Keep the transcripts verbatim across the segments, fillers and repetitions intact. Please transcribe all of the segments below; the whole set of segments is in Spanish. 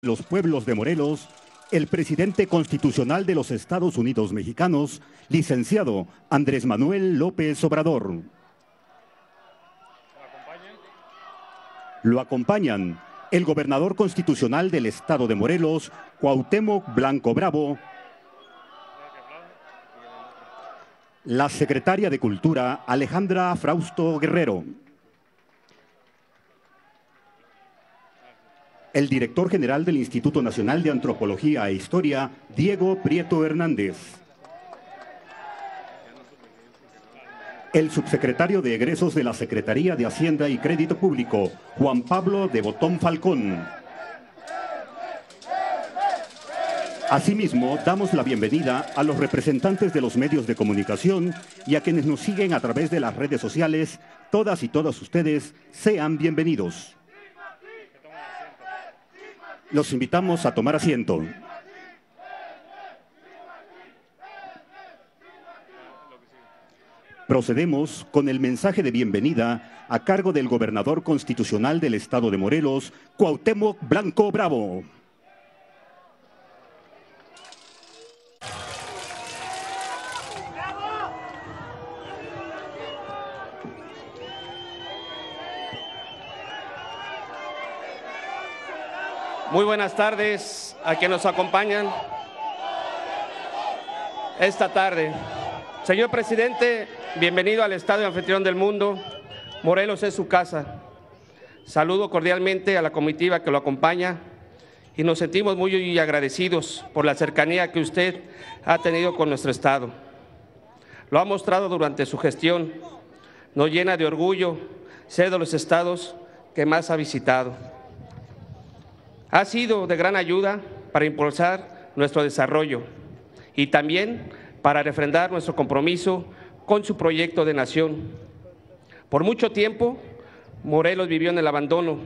Los pueblos de Morelos, el presidente constitucional de los Estados Unidos mexicanos, licenciado Andrés Manuel López Obrador. Lo acompañan el gobernador constitucional del estado de Morelos, Cuauhtémoc Blanco Bravo, la secretaria de Cultura, Alejandra Frausto Guerrero, el director general del Instituto Nacional de Antropología e Historia, Diego Prieto Hernández, el subsecretario de Egresos de la Secretaría de Hacienda y Crédito Público, Juan Pablo de Botton Falcón. Asimismo, damos la bienvenida a los representantes de los medios de comunicación y a quienes nos siguen a través de las redes sociales. Todas y todos ustedes sean bienvenidos. Los invitamos a tomar asiento. Procedemos con el mensaje de bienvenida a cargo del gobernador constitucional del estado de Morelos, Cuauhtémoc Blanco Bravo. Muy buenas tardes a quienes nos acompañan esta tarde. Señor presidente, bienvenido al Estadio Anfitrión del Mundo. Morelos es su casa. Saludo cordialmente a la comitiva que lo acompaña y nos sentimos muy agradecidos por la cercanía que usted ha tenido con nuestro estado. Lo ha mostrado durante su gestión. Nos llena de orgullo ser de los estados que más ha visitado. Ha sido de gran ayuda para impulsar nuestro desarrollo y también para refrendar nuestro compromiso con su proyecto de nación. Por mucho tiempo, Morelos vivió en el abandono,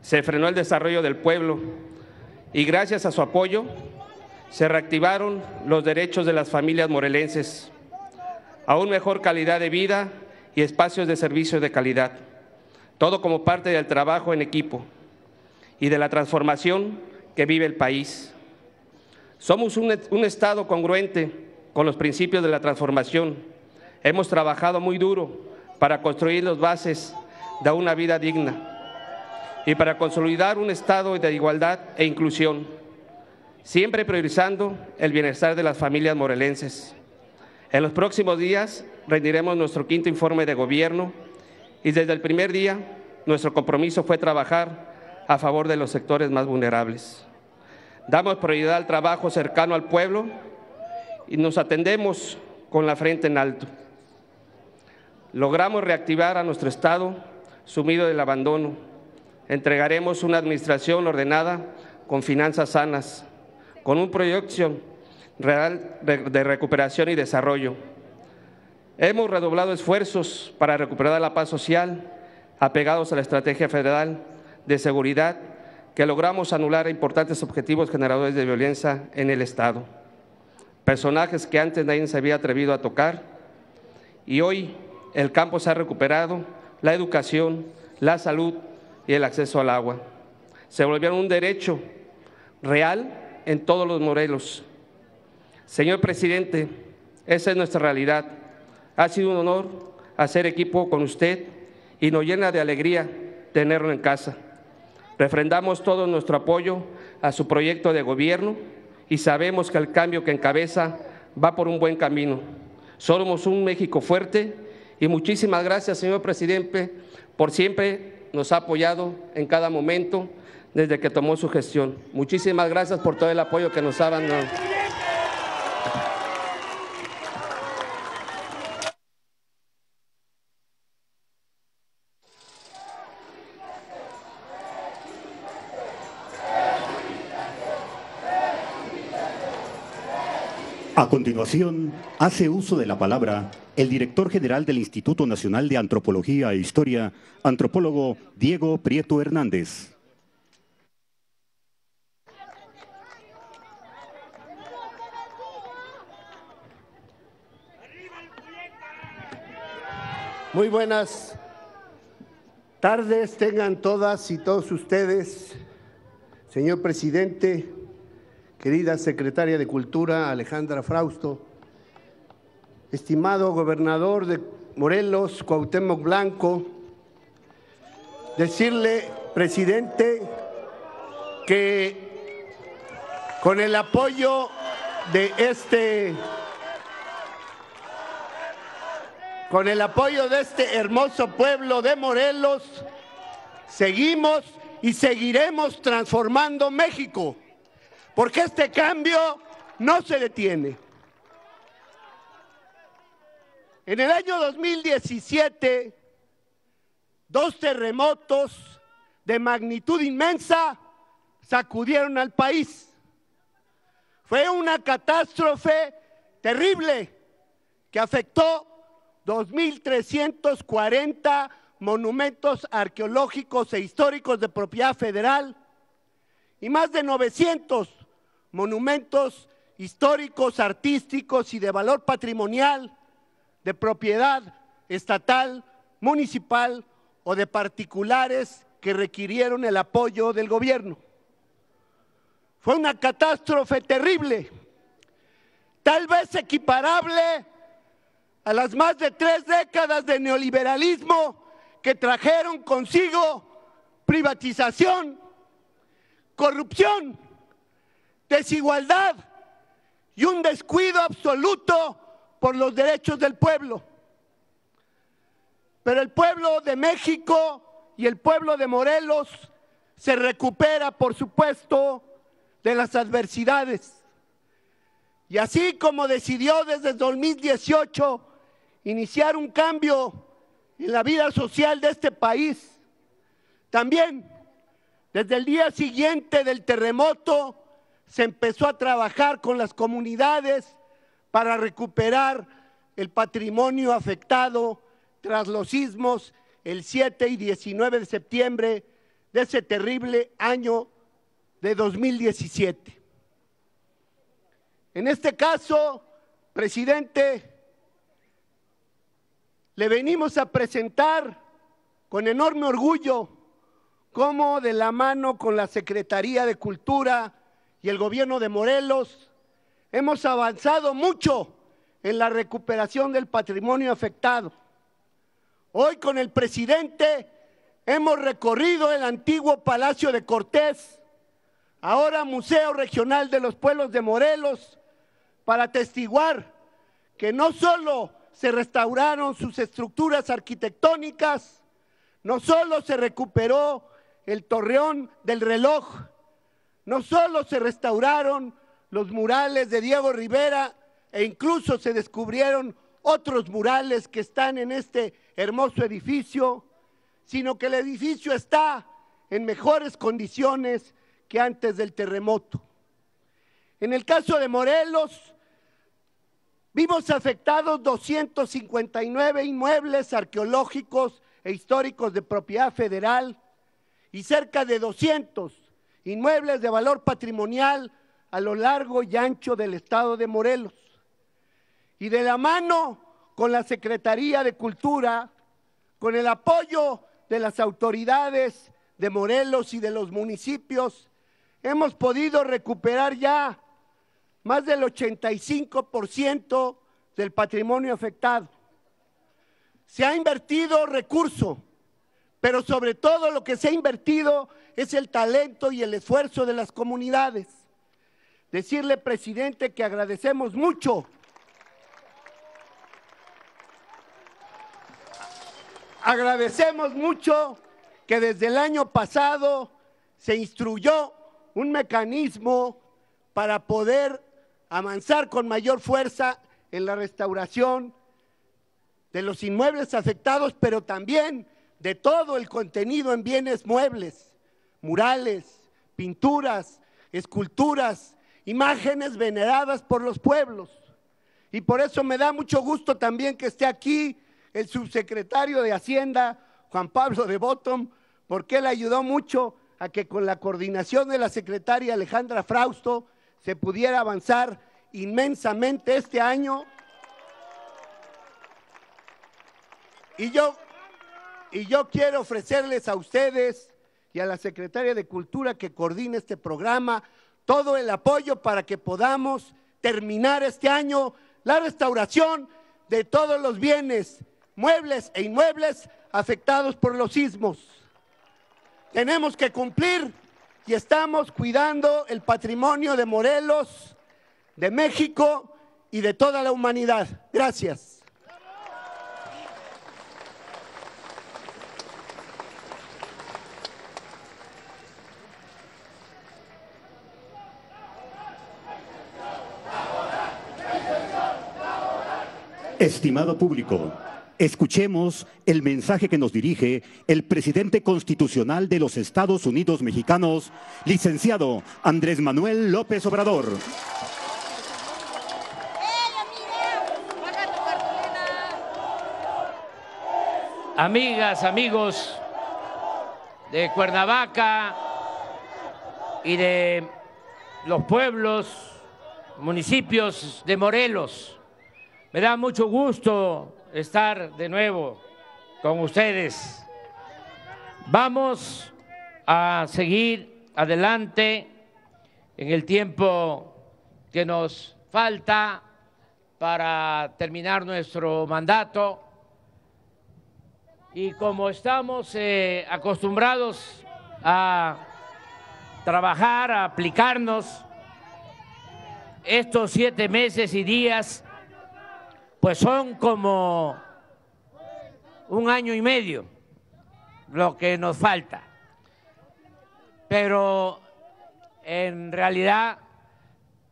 se frenó el desarrollo del pueblo y gracias a su apoyo se reactivaron los derechos de las familias morelenses, aún mejor calidad de vida y espacios de servicios de calidad, todo como parte del trabajo en equipo y de la transformación que vive el país. Somos un, un Estado congruente con los principios de la transformación. Hemos trabajado muy duro para construir las bases de una vida digna y para consolidar un Estado de igualdad e inclusión, siempre priorizando el bienestar de las familias morelenses. En los próximos días rendiremos nuestro quinto informe de gobierno y desde el primer día nuestro compromiso fue trabajar a favor de los sectores más vulnerables. Damos prioridad al trabajo cercano al pueblo y nos atendemos con la frente en alto. Logramos reactivar a nuestro Estado sumido del abandono. Entregaremos una administración ordenada con finanzas sanas, con un proyecto real de recuperación y desarrollo. Hemos redoblado esfuerzos para recuperar la paz social, apegados a la estrategia federal de seguridad, que logramos anular importantes objetivos generadores de violencia en el Estado. Personajes que antes nadie se había atrevido a tocar y hoy el campo se ha recuperado, la educación, la salud y el acceso al agua. Se volvieron un derecho real en todos los Morelos. Señor presidente, esa es nuestra realidad. Ha sido un honor hacer equipo con usted y nos llena de alegría tenerlo en casa. Refrendamos todo nuestro apoyo a su proyecto de gobierno y sabemos que el cambio que encabeza va por un buen camino. Somos un México fuerte y muchísimas gracias, señor presidente, por siempre nos ha apoyado en cada momento desde que tomó su gestión. Muchísimas gracias por todo el apoyo que nos ha dado. A continuación, hace uso de la palabra el director general del Instituto Nacional de Antropología e Historia, antropólogo Diego Prieto Hernández. Muy buenas tardes tengan todas y todos ustedes. Señor presidente, querida secretaria de Cultura, Alejandra Frausto, estimado gobernador de Morelos, Cuauhtémoc Blanco, decirle, presidente, que con el apoyo de este, con el apoyo de este hermoso pueblo de Morelos, seguimos y seguiremos transformando México, porque este cambio no se detiene. En el año dos mil diecisiete, dos terremotos de magnitud inmensa sacudieron al país. Fue una catástrofe terrible que afectó dos mil trescientos cuarenta monumentos arqueológicos e históricos de propiedad federal y más de novecientos monumentos históricos, artísticos y de valor patrimonial de propiedad estatal, municipal o de particulares que requirieron el apoyo del gobierno. Fue una catástrofe terrible, tal vez equiparable a las más de tres décadas de neoliberalismo que trajeron consigo privatización, corrupción, desigualdad y un descuido absoluto por los derechos del pueblo. Pero el pueblo de México y el pueblo de Morelos se recupera, por supuesto, de las adversidades. Y así como decidió desde dos mil dieciocho iniciar un cambio en la vida social de este país, también desde el día siguiente del terremoto se empezó a trabajar con las comunidades para recuperar el patrimonio afectado tras los sismos el siete y diecinueve de septiembre de ese terrible año de dos mil diecisiete. En este caso, presidente, le venimos a presentar con enorme orgullo cómo de la mano con la Secretaría de Cultura y el gobierno de Morelos hemos avanzado mucho en la recuperación del patrimonio afectado. Hoy con el presidente hemos recorrido el antiguo Palacio de Cortés, ahora Museo Regional de los Pueblos de Morelos, para atestiguar que no solo se restauraron sus estructuras arquitectónicas, no solo se recuperó el torreón del reloj, no solo se restauraron los murales de Diego Rivera e incluso se descubrieron otros murales que están en este hermoso edificio, sino que el edificio está en mejores condiciones que antes del terremoto. En el caso de Morelos, vimos afectados doscientos cincuenta y nueve inmuebles arqueológicos e históricos de propiedad federal y cerca de doscientos inmuebles de valor patrimonial a lo largo y ancho del estado de Morelos. Y de la mano con la Secretaría de Cultura, con el apoyo de las autoridades de Morelos y de los municipios, hemos podido recuperar ya más del ochenta y cinco por ciento del patrimonio afectado. Se ha invertido recurso, pero sobre todo lo que se ha invertido es el talento y el esfuerzo de las comunidades. Decirle, presidente, que agradecemos mucho agradecemos mucho que desde el año pasado se instruyó un mecanismo para poder avanzar con mayor fuerza en la restauración de los inmuebles afectados, pero también de todo el contenido en bienes muebles, murales, pinturas, esculturas, imágenes veneradas por los pueblos. Y por eso me da mucho gusto también que esté aquí el subsecretario de Hacienda, Juan Pablo de Botton, porque él ayudó mucho a que con la coordinación de la secretaria Alejandra Frausto se pudiera avanzar inmensamente este año. Y yo, y yo quiero ofrecerles a ustedes y a la Secretaria de Cultura que coordina este programa, todo el apoyo para que podamos terminar este año la restauración de todos los bienes, muebles e inmuebles afectados por los sismos. Tenemos que cumplir y estamos cuidando el patrimonio de Morelos, de México y de toda la humanidad. Gracias. Estimado público, escuchemos el mensaje que nos dirige el presidente constitucional de los Estados Unidos Mexicanos, licenciado Andrés Manuel López Obrador. Amigas, amigos de Cuernavaca y de los pueblos, municipios de Morelos, me da mucho gusto estar de nuevo con ustedes. Vamos a seguir adelante en el tiempo que nos falta para terminar nuestro mandato. Y como estamos eh, acostumbrados a trabajar, a aplicarnos estos siete meses y días, pues son como un año y medio lo que nos falta. Pero en realidad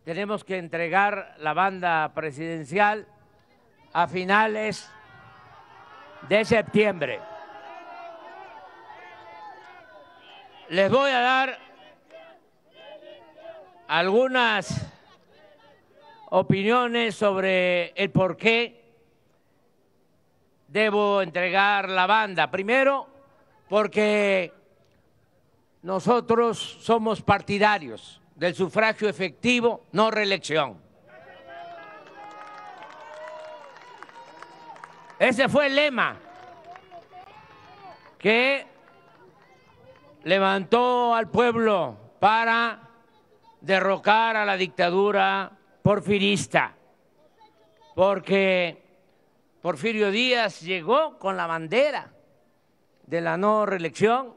tenemos que entregar la banda presidencial a finales de septiembre. Les voy a dar algunas opiniones sobre el por qué debo entregar la banda. Primero, porque nosotros somos partidarios del sufragio efectivo, no reelección. Ese fue el lema que levantó al pueblo para derrocar a la dictadura porfirista, porque Porfirio Díaz llegó con la bandera de la no reelección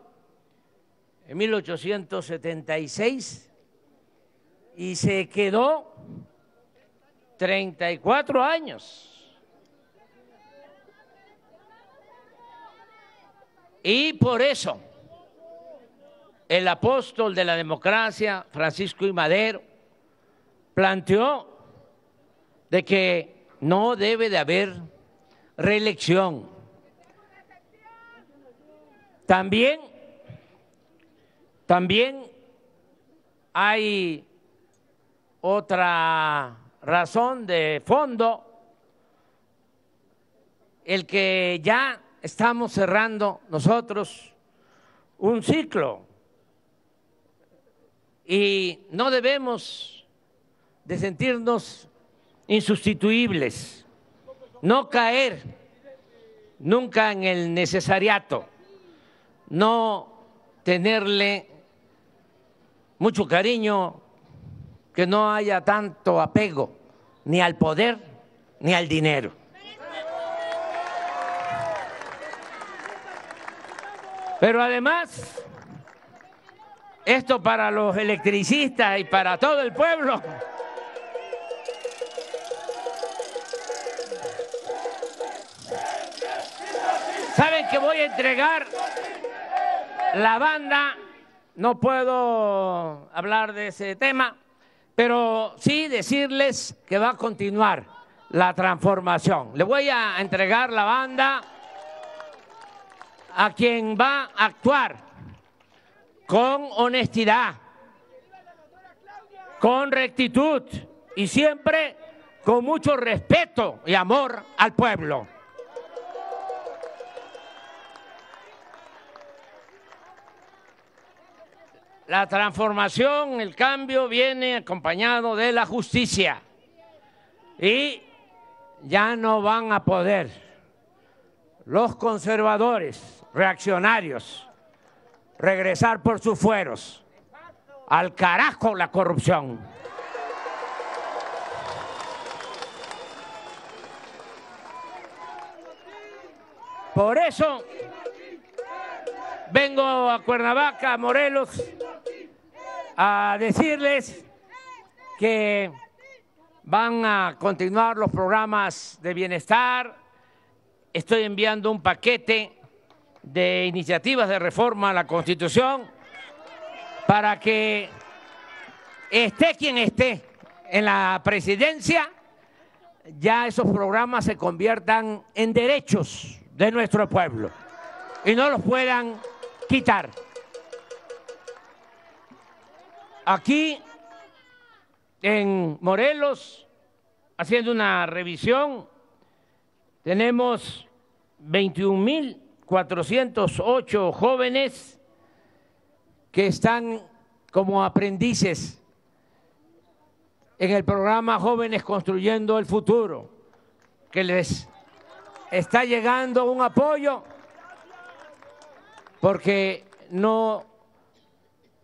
en mil ochocientos setenta y seis y se quedó treinta y cuatro años. Y por eso el apóstol de la democracia, Francisco I. Madero, planteó de que no debe de haber reelección. También, también hay otra razón de fondo, el que ya estamos cerrando nosotros un ciclo y no debemos de sentirnos insustituibles, no caer nunca en el necesariato, no tenerle mucho cariño, que no haya tanto apego ni al poder ni al dinero. Pero además, esto para los electricistas y para todo el pueblo, saben que voy a entregar la banda. No puedo hablar de ese tema, pero sí decirles que va a continuar la transformación. Le voy a entregar la banda a quien va a actuar con honestidad, con rectitud y siempre con mucho respeto y amor al pueblo. La transformación, el cambio viene acompañado de la justicia y ya no van a poder los conservadores, reaccionarios, regresar por sus fueros. Al carajo la corrupción. Por eso vengo a Cuernavaca, a Morelos, a decirles que van a continuar los programas de bienestar. Estoy enviando un paquete de iniciativas de reforma a la Constitución para que esté quien esté en la presidencia, ya esos programas se conviertan en derechos de nuestro pueblo y no los puedan quitar. Aquí en Morelos, haciendo una revisión, tenemos veintiún mil cuatrocientos ocho jóvenes que están como aprendices en el programa Jóvenes Construyendo el Futuro, que les está llegando un apoyo porque no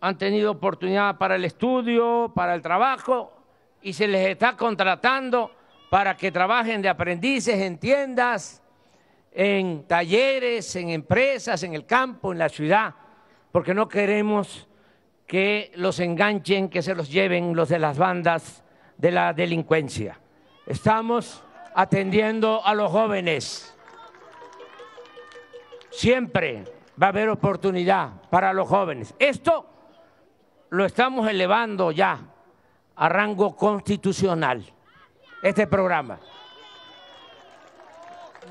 han tenido oportunidad para el estudio, para el trabajo, y se les está contratando para que trabajen de aprendices en tiendas, en talleres, en empresas, en el campo, en la ciudad, porque no queremos que los enganchen, que se los lleven los de las bandas de la delincuencia. Estamos atendiendo a los jóvenes. Siempre va a haber oportunidad para los jóvenes. Esto lo estamos elevando ya a rango constitucional, este programa.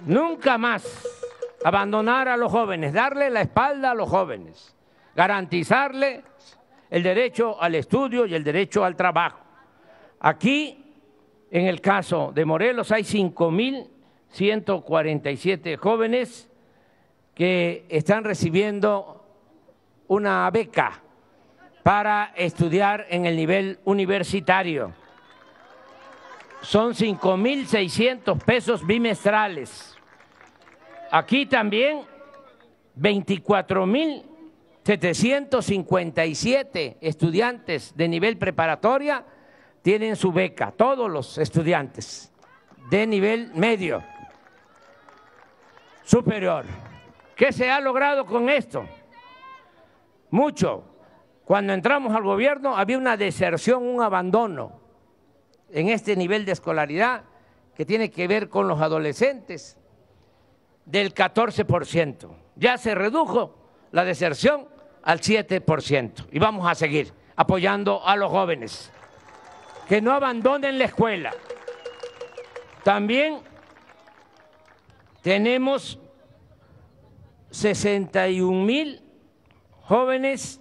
Nunca más abandonar a los jóvenes, darle la espalda a los jóvenes, garantizarles el derecho al estudio y el derecho al trabajo. Aquí, en el caso de Morelos, hay cinco mil ciento cuarenta y siete jóvenes que están recibiendo una beca para estudiar en el nivel universitario. Son cinco mil seiscientos pesos bimestrales. Aquí también veinticuatro mil setecientos cincuenta y siete estudiantes de nivel preparatoria tienen su beca, todos los estudiantes de nivel medio, superior. ¿Qué se ha logrado con esto? Mucho. Cuando entramos al gobierno había una deserción, un abandono en este nivel de escolaridad que tiene que ver con los adolescentes del catorce por ciento. Ya se redujo la deserción al siete por ciento y vamos a seguir apoyando a los jóvenes que no abandonen la escuela. También tenemos sesenta y un mil jóvenes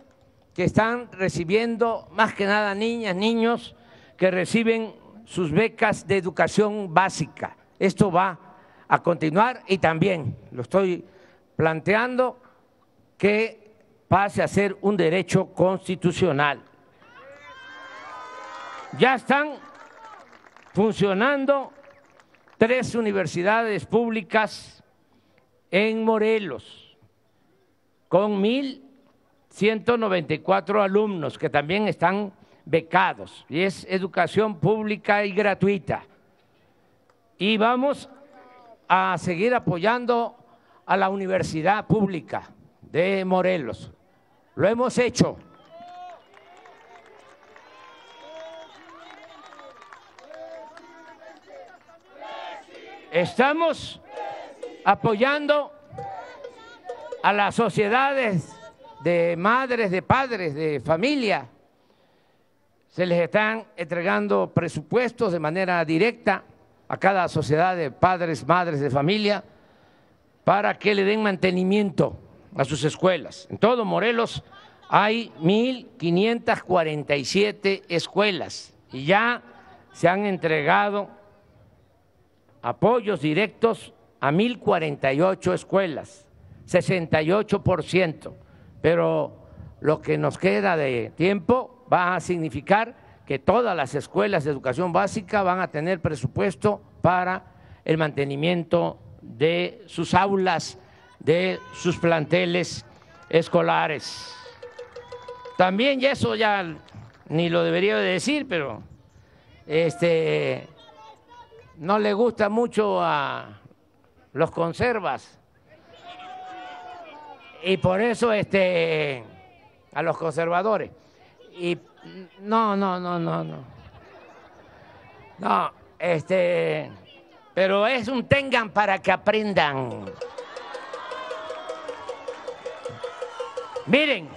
que están recibiendo, más que nada niñas, niños, que reciben sus becas de educación básica. Esto va a continuar y también lo estoy planteando que pase a ser un derecho constitucional. Ya están funcionando tres universidades públicas en Morelos con mil ciento noventa y cuatro alumnos que también están becados, y es educación pública y gratuita. Y vamos a seguir apoyando a la Universidad Pública de Morelos. Lo hemos hecho. Estamos apoyando a las sociedades de madres, de padres, de familia. Se les están entregando presupuestos de manera directa a cada sociedad de padres, madres de familia para que le den mantenimiento a sus escuelas. En todo Morelos hay mil quinientas cuarenta y siete escuelas y ya se han entregado apoyos directos a mil cuarenta y ocho escuelas, sesenta y ocho por ciento, pero lo que nos queda de tiempo va a significar que todas las escuelas de educación básica van a tener presupuesto para el mantenimiento de sus aulas, de sus planteles escolares. También, y eso ya ni lo debería de decir, pero este, no le gusta mucho a los conservas, y por eso este, a los conservadores. Y no, no, no, no, no. No, este, pero es un tengan para que aprendan. Miren,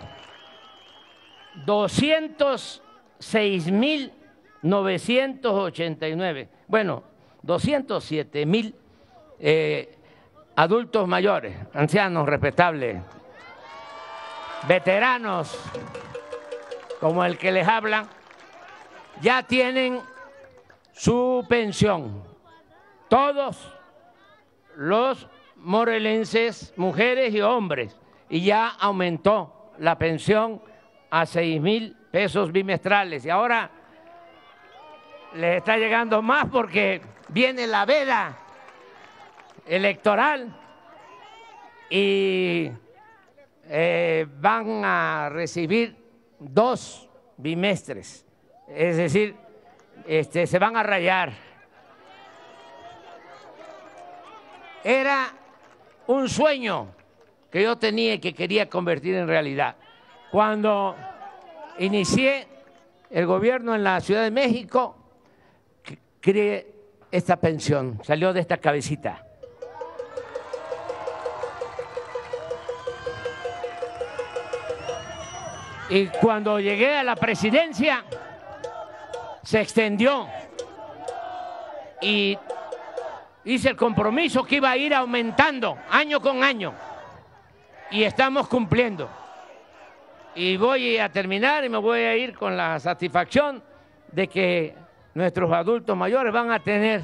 doscientos seis mil novecientos ochenta y nueve, bueno, doscientos siete mil eh, adultos mayores, ancianos respetables, veteranos como el que les habla, ya tienen su pensión. Todos los morelenses, mujeres y hombres, y ya aumentó la pensión a seis mil pesos bimestrales, y ahora les está llegando más porque viene la veda electoral y eh, van a recibir dos bimestres, es decir, este, se van a rayar. Era un sueño que yo tenía y que quería convertir en realidad. Cuando inicié el gobierno en la Ciudad de México, creé esta pensión, salió de esta cabecita. Y cuando llegué a la presidencia, se extendió y hice el compromiso que iba a ir aumentando año con año, y estamos cumpliendo. Y voy a terminar y me voy a ir con la satisfacción de que nuestros adultos mayores van a tener,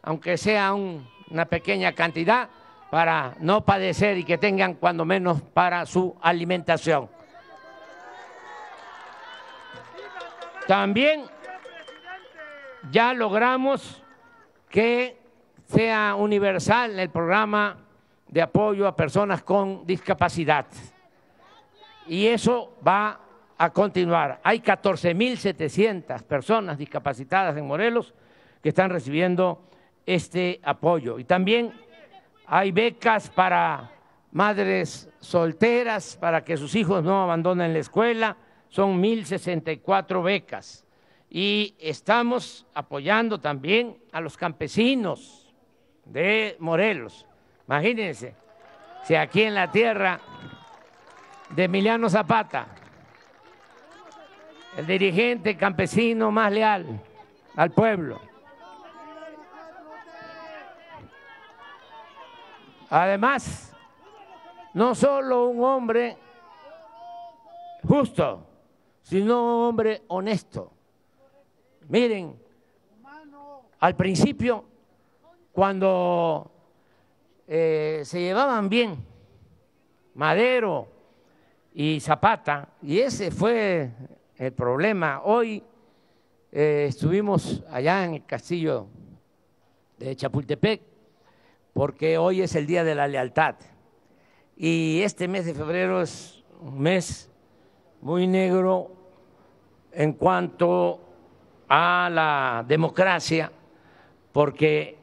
aunque sea un, una pequeña cantidad, para no padecer y que tengan cuando menos para su alimentación. También ya logramos que sea universal el programa de apoyo a personas con discapacidad. Y eso va a continuar. Hay catorce mil setecientas personas discapacitadas en Morelos que están recibiendo este apoyo. Y también hay becas para madres solteras para que sus hijos no abandonen la escuela. Son mil sesenta y cuatro becas. Y estamos apoyando también a los campesinos de Morelos. Imagínense, si aquí en la tierra de Emiliano Zapata, el dirigente campesino más leal al pueblo. Además, no solo un hombre justo, sino un hombre honesto. Miren, al principio, cuando eh, se llevaban bien Madero y Zapata, y ese fue el problema. Hoy eh, estuvimos allá en el castillo de Chapultepec, porque hoy es el Día de la Lealtad, y este mes de febrero es un mes muy negro en cuanto a la democracia, porque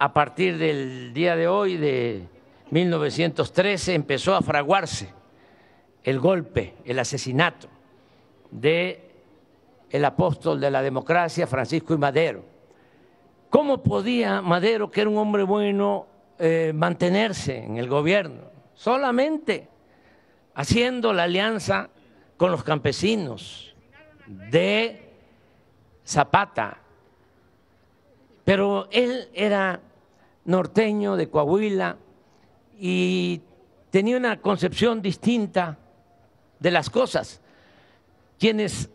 a partir del día de hoy, de mil novecientos trece, empezó a fraguarse el golpe, el asesinato del apóstol de la democracia, Francisco I. Madero. ¿Cómo podía Madero, que era un hombre bueno, eh, mantenerse en el gobierno? Solamente haciendo la alianza con los campesinos de Zapata. Pero él era norteño de Coahuila y tenía una concepción distinta de las cosas. Quienes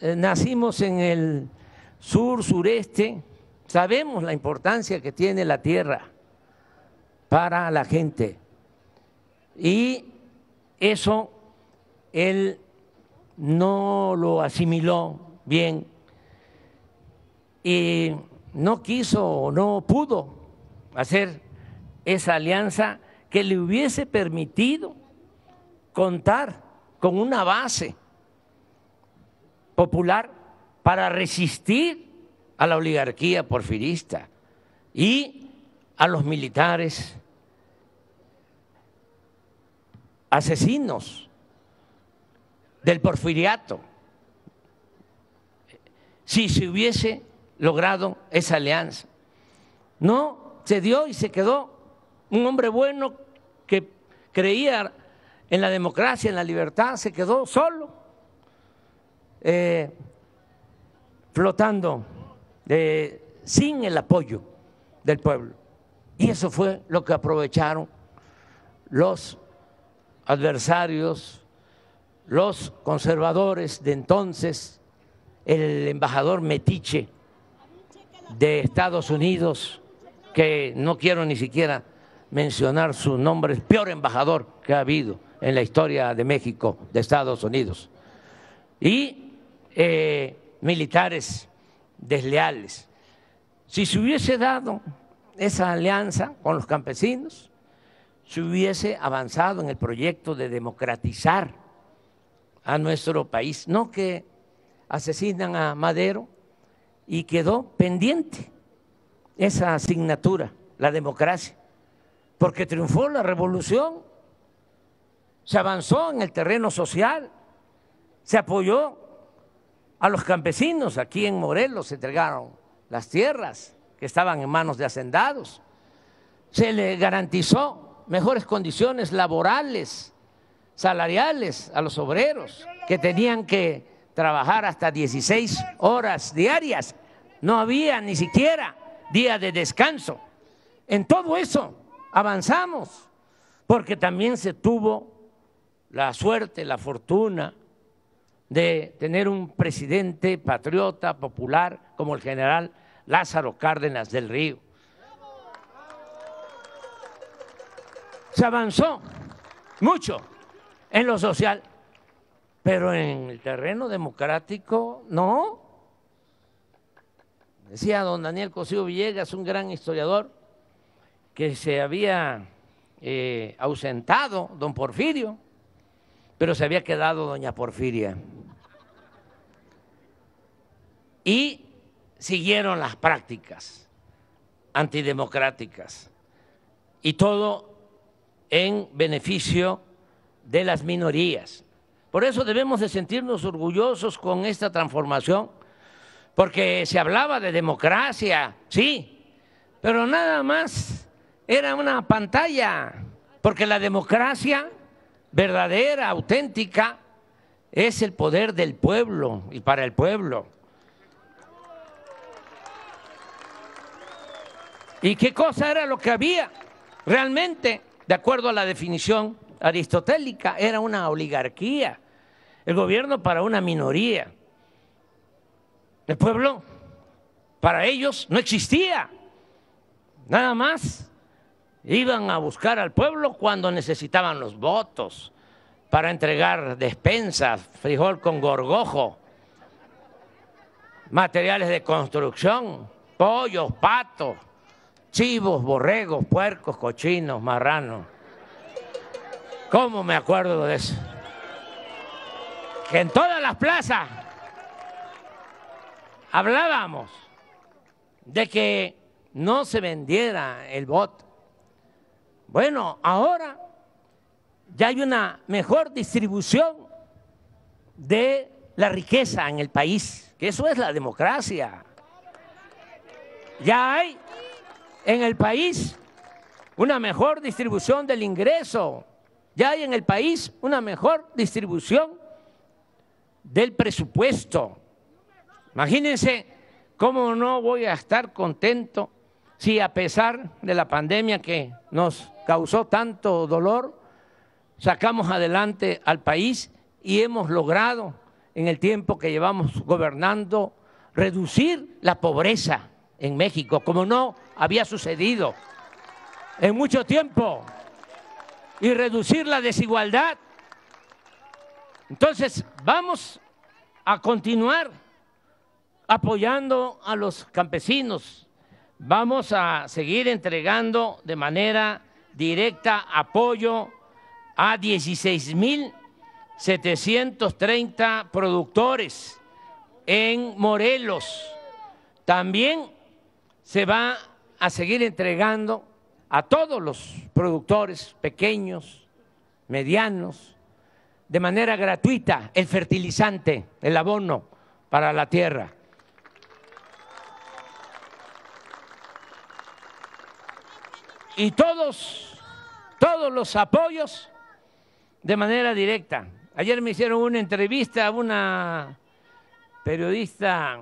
nacimos en el sur, sureste, sabemos la importancia que tiene la tierra para la gente. Y eso él no lo asimiló bien y no quiso o no pudo hacer esa alianza que le hubiese permitido contar con una base popular para resistir a la oligarquía porfirista y a los militares asesinos del porfiriato. Si se hubiese logrado esa alianza, no se dio y se quedó un hombre bueno que creía en la democracia, en la libertad, se quedó solo, eh, flotando, eh, sin el apoyo del pueblo. Y eso fue lo que aprovecharon los adversarios, los conservadores de entonces, el embajador metiche de Estados Unidos, que no quiero ni siquiera mencionar su nombre, el peor embajador que ha habido en la historia de México, de Estados Unidos, y eh, militares desleales. Si se hubiese dado esa alianza con los campesinos, se hubiese avanzado en el proyecto de democratizar a nuestro país, no que asesinan a Madero y quedó pendiente esa asignatura, la democracia, porque triunfó la revolución, se avanzó en el terreno social, se apoyó a los campesinos, aquí en Morelos se entregaron las tierras que estaban en manos de hacendados, se le garantizó mejores condiciones laborales, salariales a los obreros que tenían que trabajar hasta dieciséis horas diarias, no había ni siquiera día de descanso. En todo eso avanzamos, porque también se tuvo la suerte, la fortuna de tener un presidente patriota, popular, como el general Lázaro Cárdenas del Río. Se avanzó mucho en lo social, pero en el terreno democrático, no. Decía don Daniel Cosío Villegas, un gran historiador, que se había eh, ausentado don Porfirio, pero se había quedado doña Porfiria. Y siguieron las prácticas antidemocráticas, y todo en beneficio de las minorías. Por eso debemos de sentirnos orgullosos con esta transformación, porque se hablaba de democracia, sí, pero nada más era una pantalla, porque la democracia verdadera, auténtica, es el poder del pueblo y para el pueblo. ¿Y qué cosa era lo que había? Realmente, de acuerdo a la definición aristotélica, era una oligarquía. El gobierno para una minoría, el pueblo para ellos no existía, nada más iban a buscar al pueblo cuando necesitaban los votos para entregar despensas, frijol con gorgojo, materiales de construcción, pollos, patos, chivos, borregos, puercos, cochinos, marranos. ¿Cómo me acuerdo de eso? Que en todas las plazas hablábamos de que no se vendiera el voto. Bueno, ahora ya hay una mejor distribución de la riqueza en el país, que eso es la democracia. Ya hay en el país una mejor distribución del ingreso, ya hay en el país una mejor distribución del presupuesto. Imagínense cómo no voy a estar contento si, a pesar de la pandemia que nos causó tanto dolor, sacamos adelante al país y hemos logrado, en el tiempo que llevamos gobernando, reducir la pobreza en México, como no había sucedido en mucho tiempo, y reducir la desigualdad. Entonces, vamos a continuar apoyando a los campesinos, vamos a seguir entregando de manera directa apoyo a dieciséis mil setecientos treinta productores en Morelos. También se va a seguir entregando a todos los productores pequeños, medianos, de manera gratuita el fertilizante, el abono para la tierra. Y todos, todos los apoyos de manera directa. Ayer me hicieron una entrevista a una periodista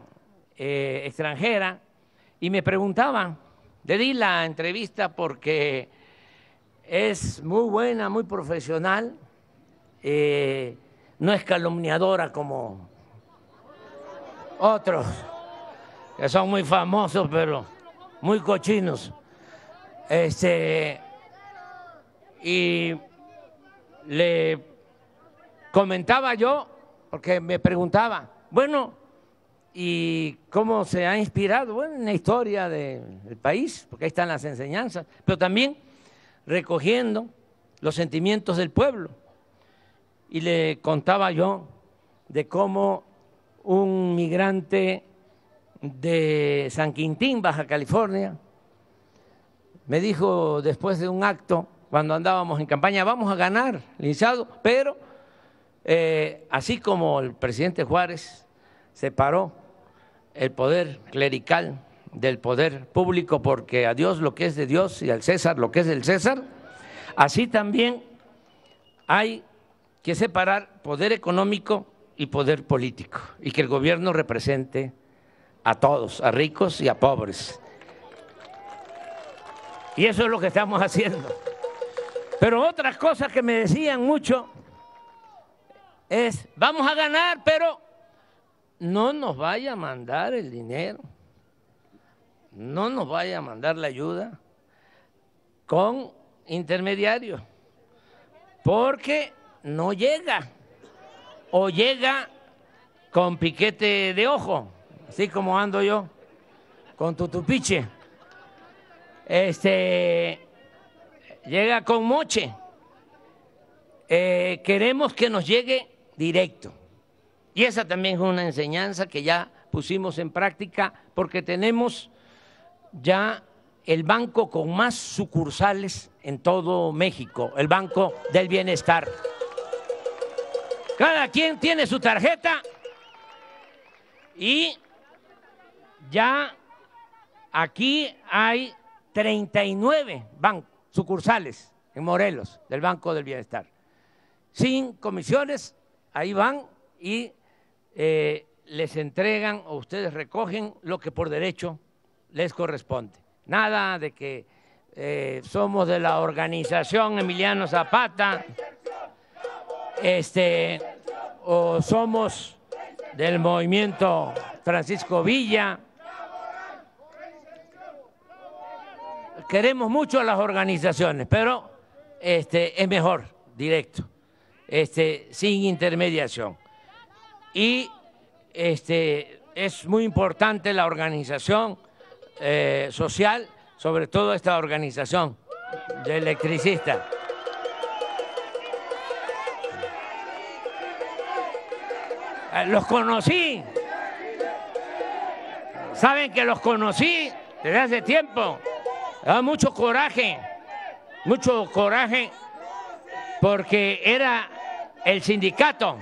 eh, extranjera y me preguntaba, le di la entrevista porque es muy buena, muy profesional, eh, no es calumniadora como otros, que son muy famosos pero muy cochinos. Este, y le comentaba yo, porque me preguntaba, bueno, ¿y cómo se ha inspirado? Bueno, en la historia del país, porque ahí están las enseñanzas, pero también recogiendo los sentimientos del pueblo. Y le contaba yo de cómo un migrante de San Quintín, Baja California, me dijo después de un acto, cuando andábamos en campaña, vamos a ganar, licenciado, pero eh, así como el presidente Juárez separó el poder clerical del poder público, porque a Dios lo que es de Dios y al César lo que es del César, así también hay que separar poder económico y poder político, y que el gobierno represente a todos, a ricos y a pobres. Y eso es lo que estamos haciendo. Pero otras cosas que me decían mucho es, vamos a ganar, pero no nos vaya a mandar el dinero, no nos vaya a mandar la ayuda con intermediarios, porque no llega, o llega con piquete de ojo, así como ando yo, con tutupiche. Este, llega con moche, eh, queremos que nos llegue directo. Y esa también es una enseñanza que ya pusimos en práctica, porque tenemos ya el banco con más sucursales en todo México, el Banco del Bienestar. Cada quien tiene su tarjeta y ya aquí hay treinta y nueve bancos, sucursales en Morelos del Banco del Bienestar. Sin comisiones, ahí van y eh, les entregan o ustedes recogen lo que por derecho les corresponde. Nada de que eh, somos de la organización Emiliano Zapata, este, o somos del movimiento Francisco Villa. Queremos mucho a las organizaciones, pero este, es mejor, directo, este, sin intermediación. Y este, es muy importante la organización eh, social, sobre todo esta organización de electricistas. Los conocí, saben que los conocí desde hace tiempo. Da mucho coraje, mucho coraje, porque era el sindicato,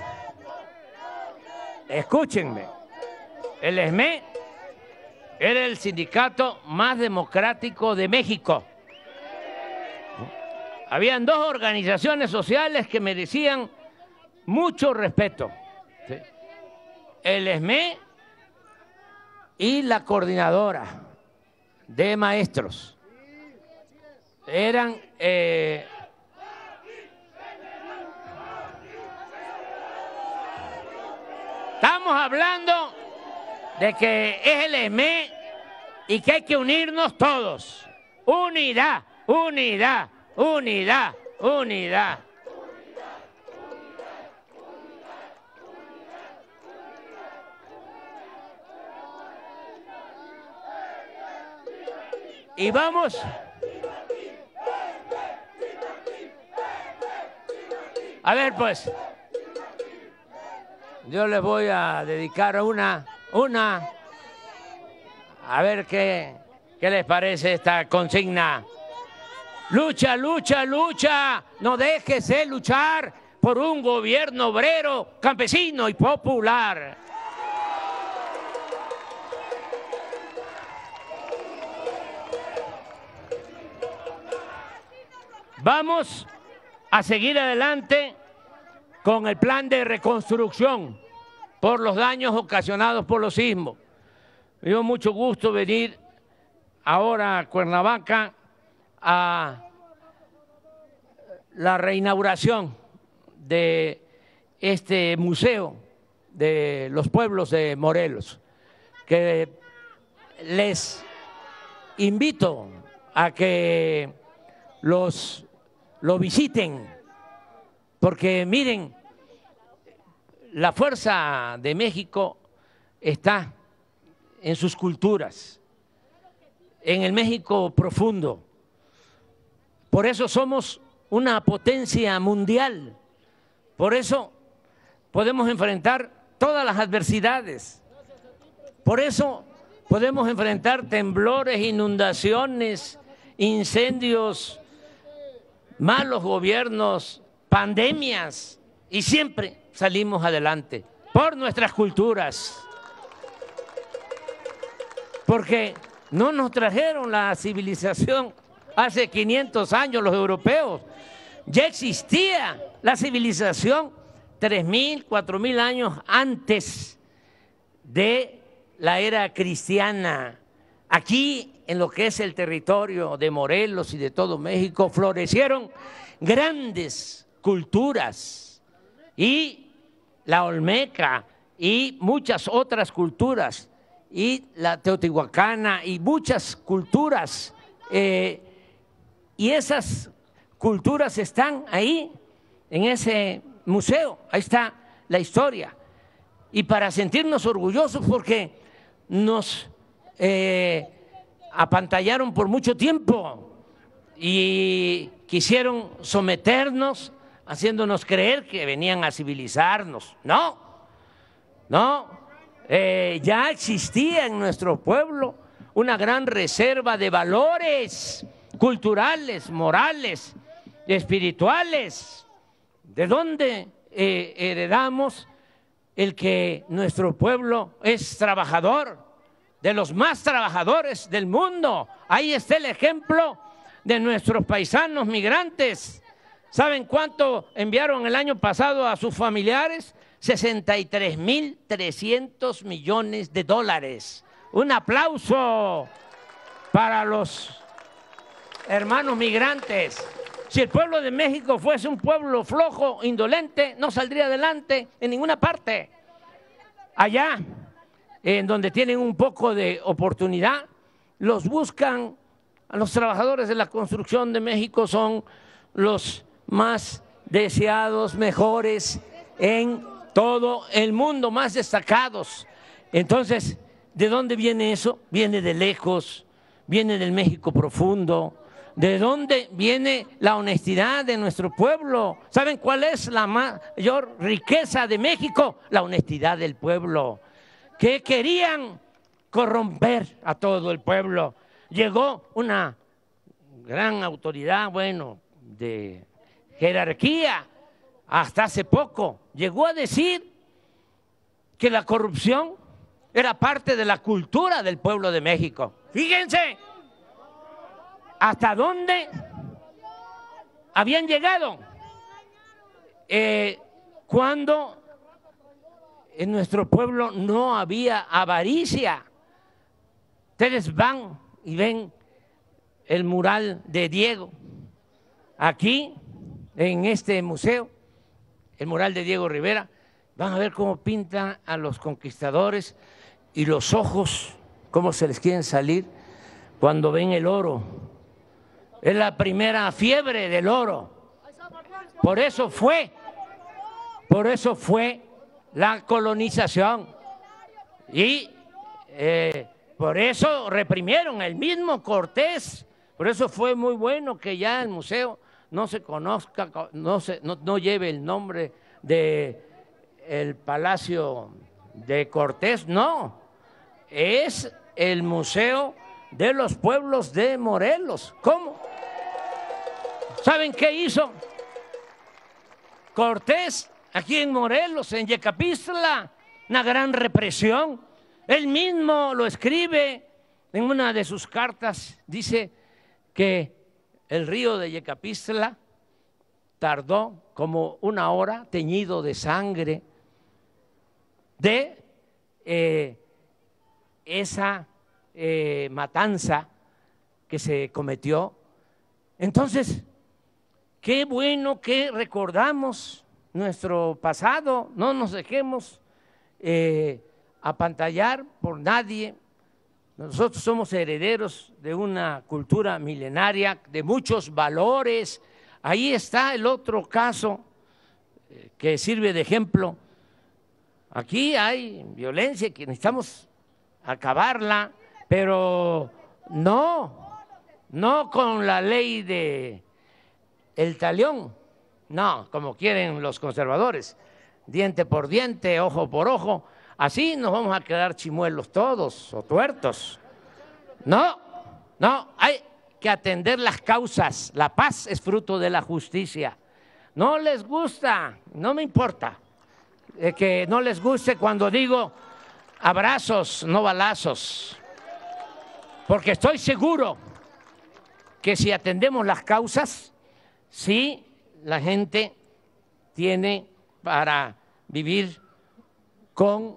escúchenme, el E S M E era el sindicato más democrático de México. Habían dos organizaciones sociales que merecían mucho respeto, ¿sí? El E S M E y la Coordinadora de Maestros. Eran eh, estamos hablando de que es el E S M E y que hay que unirnos todos. Unidad, unidad, unidad, unidad. Y vamos. A ver, pues, yo les voy a dedicar una, una, a ver qué, qué les parece esta consigna. Lucha, lucha, lucha, no dejes de luchar por un gobierno obrero, campesino y popular. Vamos a seguir adelante con el plan de reconstrucción por los daños ocasionados por los sismos. Me dio mucho gusto venir ahora a Cuernavaca a la reinauguración de este Museo de los Pueblos de Morelos, que les invito a que los, lo visiten, porque miren, la fuerza de México está en sus culturas, en el México profundo. Por eso somos una potencia mundial. Por eso podemos enfrentar todas las adversidades, por eso podemos enfrentar temblores, inundaciones, incendios, malos gobiernos, pandemias, y siempre salimos adelante por nuestras culturas, porque no nos trajeron la civilización hace quinientos años los europeos. Ya existía la civilización tres mil, cuatro mil años antes de la era cristiana. Aquí, en lo que es el territorio de Morelos y de todo México, florecieron grandes culturas, y la olmeca y muchas otras culturas, y la teotihuacana y muchas culturas, eh, y esas culturas están ahí, en ese museo. Ahí está la historia. Y para sentirnos orgullosos, porque nos eh, apantallaron por mucho tiempo y quisieron someternos, haciéndonos creer que venían a civilizarnos. No, no, eh, ya existía en nuestro pueblo una gran reserva de valores culturales, morales, espirituales, de donde eh, heredamos el que nuestro pueblo es trabajador, de los más trabajadores del mundo. Ahí está el ejemplo de nuestros paisanos migrantes. ¿Saben cuánto enviaron el año pasado a sus familiares? sesenta y tres mil trescientos millones de dólares. Un aplauso para los hermanos migrantes. Si el pueblo de México fuese un pueblo flojo, indolente, no saldría adelante en ninguna parte. Allá, en donde tienen un poco de oportunidad, los buscan. A los trabajadores de la construcción de México son los más deseados, mejores en todo el mundo, más destacados. Entonces, ¿de dónde viene eso? Viene de lejos, viene del México profundo. ¿De dónde viene la honestidad de nuestro pueblo? ¿Saben cuál es la mayor riqueza de México? La honestidad del pueblo, que querían corromper a todo el pueblo. Llegó una gran autoridad, bueno, de jerarquía, hasta hace poco, llegó a decir que la corrupción era parte de la cultura del pueblo de México. Fíjense hasta dónde habían llegado, eh, cuando en nuestro pueblo no había avaricia. Ustedes van y ven el mural de Diego, aquí en este museo, el mural de Diego Rivera. Van a ver cómo pintan a los conquistadores y los ojos, cómo se les quieren salir cuando ven el oro. Es la primera fiebre del oro. Por eso fue, por eso fue la colonización. Y eh, por eso reprimieron el mismo Cortés. Por eso fue muy bueno que ya el Museo no se conozca, no, se, no, no lleve el nombre de el Palacio de Cortés, no, es el Museo de los Pueblos de Morelos. ¿Cómo? ¿Saben qué hizo Cortés aquí en Morelos, en Yecapixtla? Una gran represión. Él mismo lo escribe en una de sus cartas, dice que el río de Yecapixtla tardó como una hora teñido de sangre de eh, esa eh, matanza que se cometió. Entonces, qué bueno que recordamos nuestro pasado, no nos dejemos eh, apantallar por nadie. Nosotros somos herederos de una cultura milenaria, de muchos valores. Ahí está el otro caso eh, que sirve de ejemplo. Aquí hay violencia que necesitamos acabarla, pero no, no con la ley de... el talión, no, como quieren los conservadores, diente por diente, ojo por ojo, así nos vamos a quedar chimuelos todos o tuertos. No, no, hay que atender las causas, la paz es fruto de la justicia. No les gusta, no me importa eh, que no les guste cuando digo abrazos, no balazos, porque estoy seguro que si atendemos las causas, sí, la gente tiene para vivir con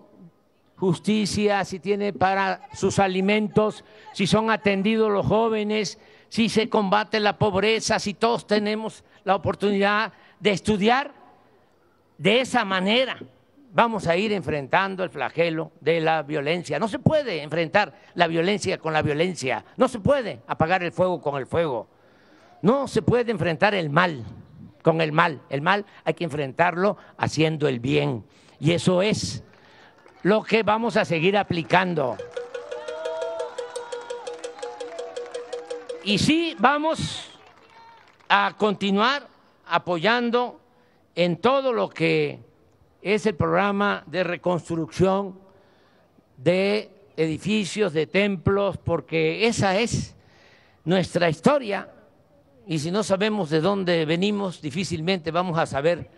justicia, si tiene para sus alimentos, si son atendidos los jóvenes, si se combate la pobreza, si todos tenemos la oportunidad de estudiar. De esa manera vamos a ir enfrentando el flagelo de la violencia. No se puede enfrentar la violencia con la violencia, no se puede apagar el fuego con el fuego. No se puede enfrentar el mal con el mal, el mal hay que enfrentarlo haciendo el bien, y eso es lo que vamos a seguir aplicando. Y sí vamos a continuar apoyando en todo lo que es el programa de reconstrucción de edificios, de templos, porque esa es nuestra historia. Y si no sabemos de dónde venimos, difícilmente vamos a saber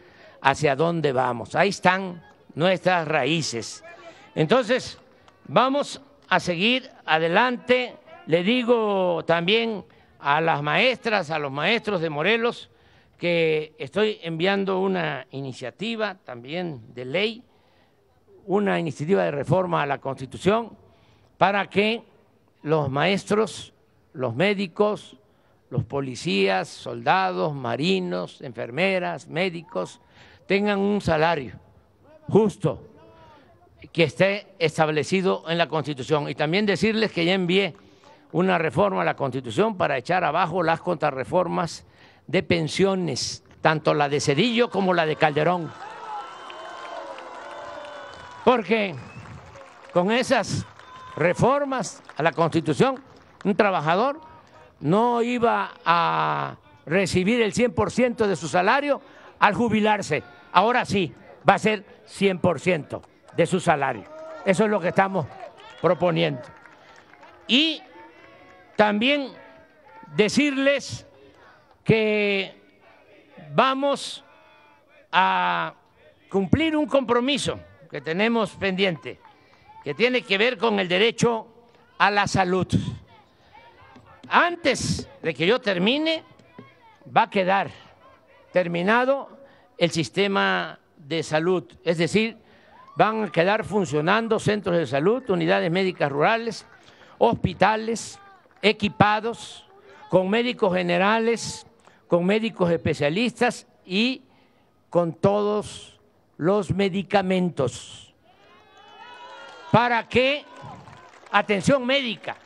hacia dónde vamos. Ahí están nuestras raíces. Entonces, vamos a seguir adelante. Le digo también a las maestras, a los maestros de Morelos, que estoy enviando una iniciativa también de ley, una iniciativa de reforma a la Constitución, para que los maestros, los médicos, los policías, soldados, marinos, enfermeras, médicos, tengan un salario justo que esté establecido en la Constitución. Y también decirles que ya envié una reforma a la Constitución para echar abajo las contrarreformas de pensiones, tanto la de Zedillo como la de Calderón. Porque con esas reformas a la Constitución, un trabajador no iba a recibir el cien por ciento de su salario al jubilarse. Ahora sí, va a ser cien por ciento de su salario. Eso es lo que estamos proponiendo. Y también decirles que vamos a cumplir un compromiso que tenemos pendiente, que tiene que ver con el derecho a la salud. Antes de que yo termine, va a quedar terminado el sistema de salud, es decir, van a quedar funcionando centros de salud, unidades médicas rurales, hospitales equipados, con médicos generales, con médicos especialistas y con todos los medicamentos. ¿Para qué? Atención médica.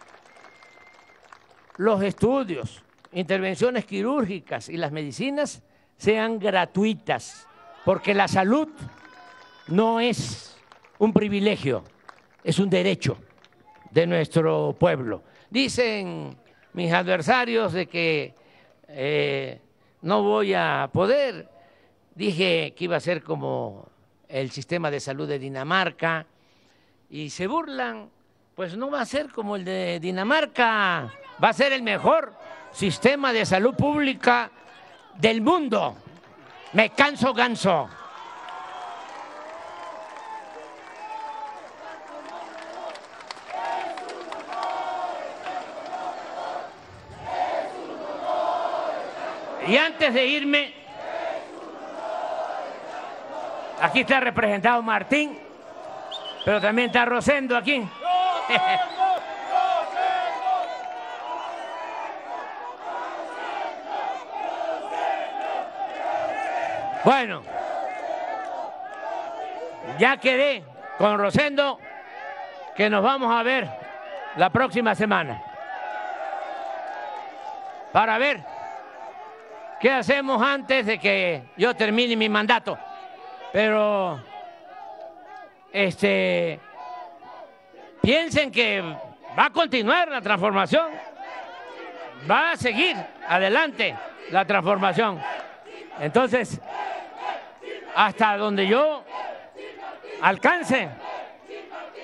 Los estudios, intervenciones quirúrgicas y las medicinas sean gratuitas, porque la salud no es un privilegio, es un derecho de nuestro pueblo. Dicen mis adversarios de que eh, no voy a poder. Dije que iba a ser como el sistema de salud de Dinamarca y se burlan. Pues no va a ser como el de Dinamarca, va a ser el mejor sistema de salud pública del mundo. Me canso, ganso. Y antes de irme, aquí está representado Martín, pero también está Rosendo aquí. Bueno, ya quedé con Rosendo que nos vamos a ver la próxima semana para ver qué hacemos antes de que yo termine mi mandato. Pero este piensen que va a continuar la transformación, va a seguir adelante la transformación. Entonces, hasta donde yo alcance,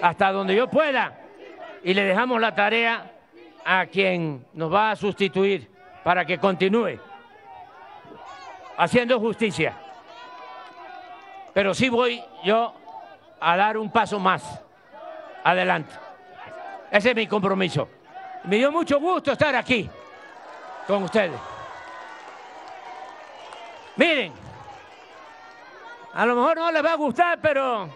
hasta donde yo pueda, y le dejamos la tarea a quien nos va a sustituir para que continúe haciendo justicia. Pero sí voy yo a dar un paso más adelante. Ese es mi compromiso. Me dio mucho gusto estar aquí con ustedes. Miren, a lo mejor no les va a gustar, pero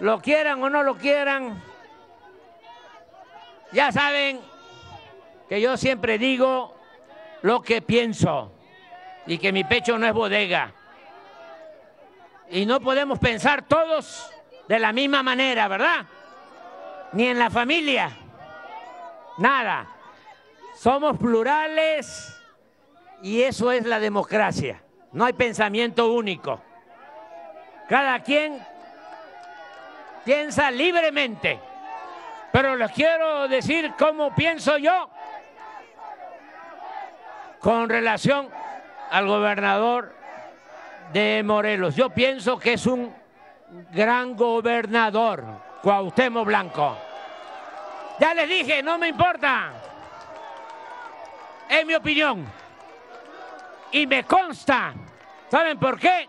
lo quieran o no lo quieran, ya saben que yo siempre digo lo que pienso y que mi pecho no es bodega. Y no podemos pensar todos de la misma manera, ¿verdad? Ni en la familia, nada. Somos plurales y eso es la democracia. No hay pensamiento único. Cada quien piensa libremente, pero les quiero decir cómo pienso yo con relación al gobernador de Morelos. Yo pienso que es un gran gobernador, Cuauhtémoc Blanco. Ya les dije, no me importa, es mi opinión y me consta. ¿Saben por qué?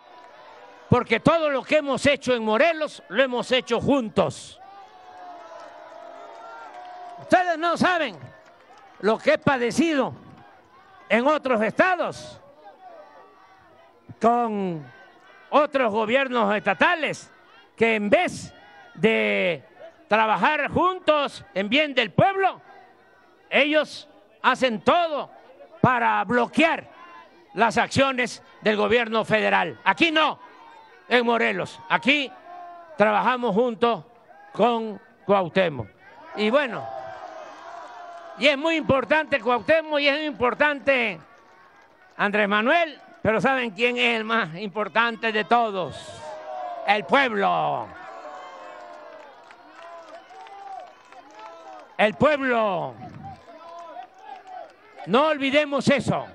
Porque todo lo que hemos hecho en Morelos lo hemos hecho juntos. Ustedes no saben lo que he padecido en otros estados con otros gobiernos estatales que en vez de trabajar juntos en bien del pueblo, ellos hacen todo para bloquear las acciones del gobierno federal. Aquí no, en Morelos, aquí trabajamos juntos con Cuauhtémoc. Y bueno, y es muy importante Cuauhtémoc y es muy importante Andrés Manuel. Pero ¿saben quién es el más importante de todos? El pueblo. El pueblo. No olvidemos eso.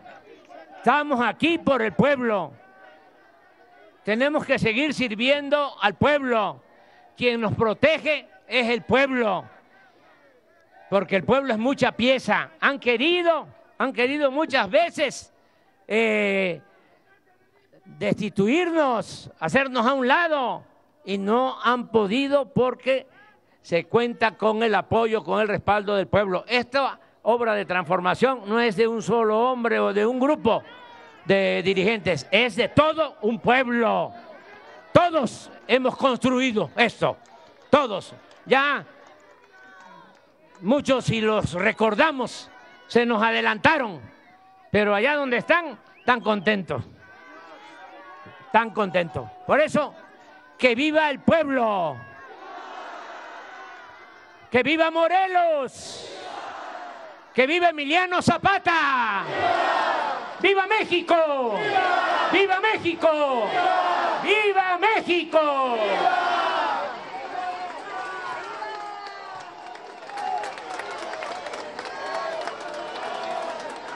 Estamos aquí por el pueblo. Tenemos que seguir sirviendo al pueblo. Quien nos protege es el pueblo. Porque el pueblo es mucha pieza. Han querido, han querido muchas veces Eh, destituirnos, hacernos a un lado, y no han podido porque se cuenta con el apoyo, con el respaldo del pueblo. Esta obra de transformación no es de un solo hombre o de un grupo de dirigentes, es de todo un pueblo. Todos hemos construido esto, todos. Ya muchos, si los recordamos, se nos adelantaron, pero allá donde están, tan contentos. Tan contento. Por eso, que viva el pueblo. Que viva Morelos. Que viva Emiliano Zapata. ¡Viva México! ¡Viva México! ¡Viva México!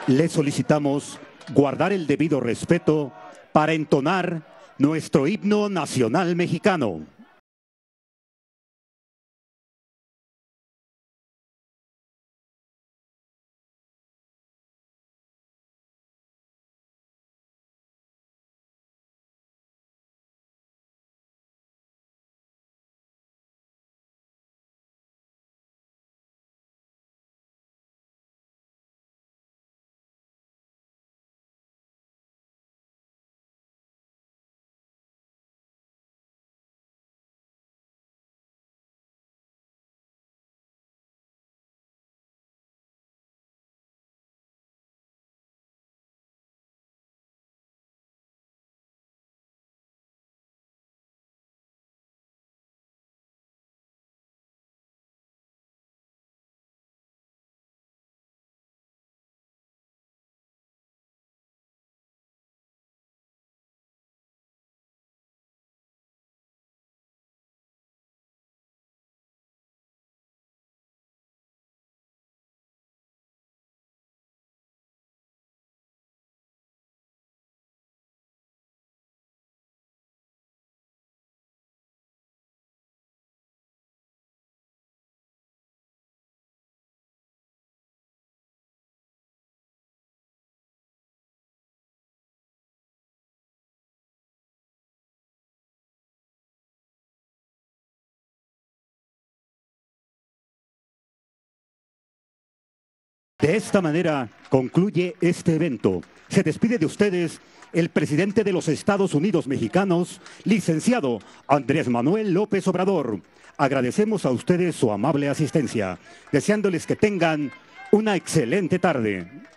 Le solicitamos guardar el debido respeto para entonar nuestro himno nacional mexicano. De esta manera concluye este evento. Se despide de ustedes el presidente de los Estados Unidos mexicanos, licenciado Andrés Manuel López Obrador. Agradecemos a ustedes su amable asistencia, deseándoles que tengan una excelente tarde.